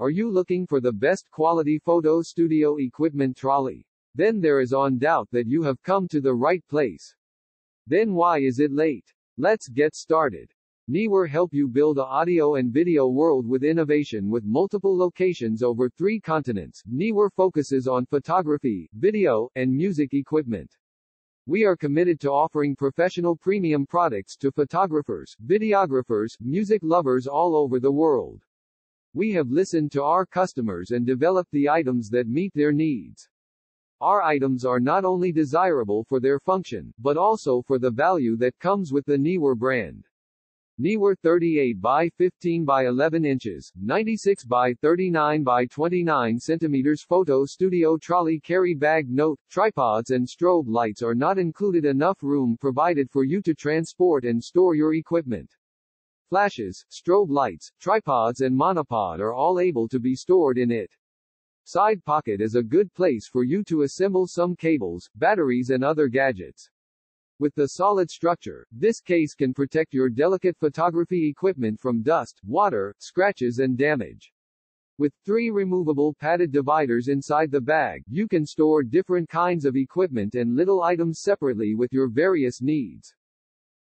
Are you looking for the best quality photo studio equipment trolley? Then there is no doubt that you have come to the right place. Then why is it late? Let's get started. Neewer help you build a audio and video world with innovation with multiple locations over 3 continents. Neewer focuses on photography, video, and music equipment. We are committed to offering professional premium products to photographers, videographers, music lovers all over the world. We have listened to our customers and developed the items that meet their needs. Our items are not only desirable for their function, but also for the value that comes with the Neewer brand. Neewer 38 by 15 by 11 inches, 96 by 39 by 29 centimeters photo studio trolley carry bag. Note, tripods and strobe lights are not included. Enough room provided for you to transport and store your equipment. Flashes, strobe lights, tripods and monopod are all able to be stored in it. Side pocket is a good place for you to assemble some cables, batteries and other gadgets. With the solid structure, this case can protect your delicate photography equipment from dust, water, scratches and damage. With 3 removable padded dividers inside the bag, you can store different kinds of equipment and little items separately with your various needs.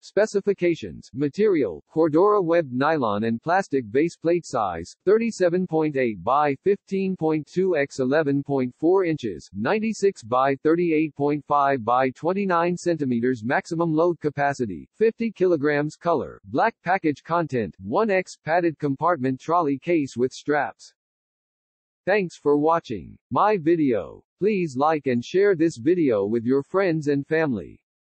Specifications: material, Cordura webbed nylon and plastic. Base plate size, 37.8 by 15.2 x 11.4 inches, 96 by 38.5 by 29 centimeters. Maximum load capacity, 50 kilograms. Color, black. Package content, 1x padded compartment trolley case with straps. Thanks for watching my video. Please like and share this video with your friends and family.